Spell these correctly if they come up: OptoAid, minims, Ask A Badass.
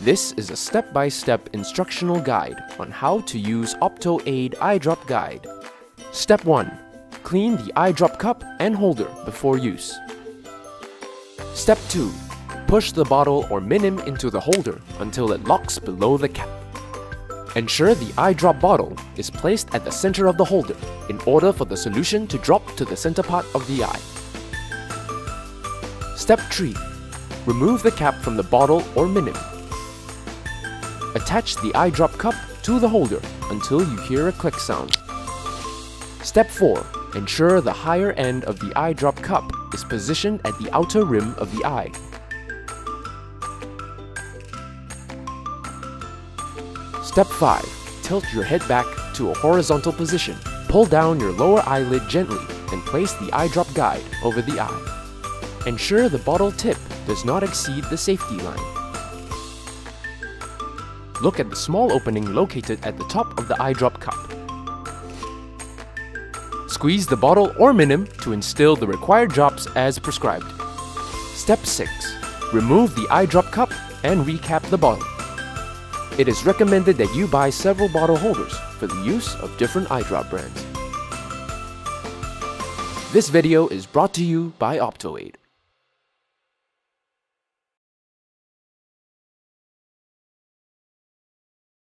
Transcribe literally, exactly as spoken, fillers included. This is a step-by-step instructional guide on how to use OptoAid Eye Drop Guide. Step one. Clean the eye drop cup and holder before use. Step two. Push the bottle or minim into the holder until it locks below the cap. Ensure the eye drop bottle is placed at the center of the holder in order for the solution to drop to the center part of the eye. Step three. Remove the cap from the bottle or minim. Attach the eye drop cup to the holder until you hear a click sound. Step four. Ensure the higher end of the eye drop cup is positioned at the outer rim of the eye. Step five. Tilt your head back to a horizontal position. Pull down your lower eyelid gently and place the eye drop guide over the eye. Ensure the bottle tip does not exceed the safety line. Look at the small opening located at the top of the eye drop cup. Squeeze the bottle or minim to instill the required drops as prescribed. Step six. Remove the eye drop cup and recap the bottle. It is recommended that you buy several bottle holders for the use of different eye drop brands. This video is brought to you by OptoAid.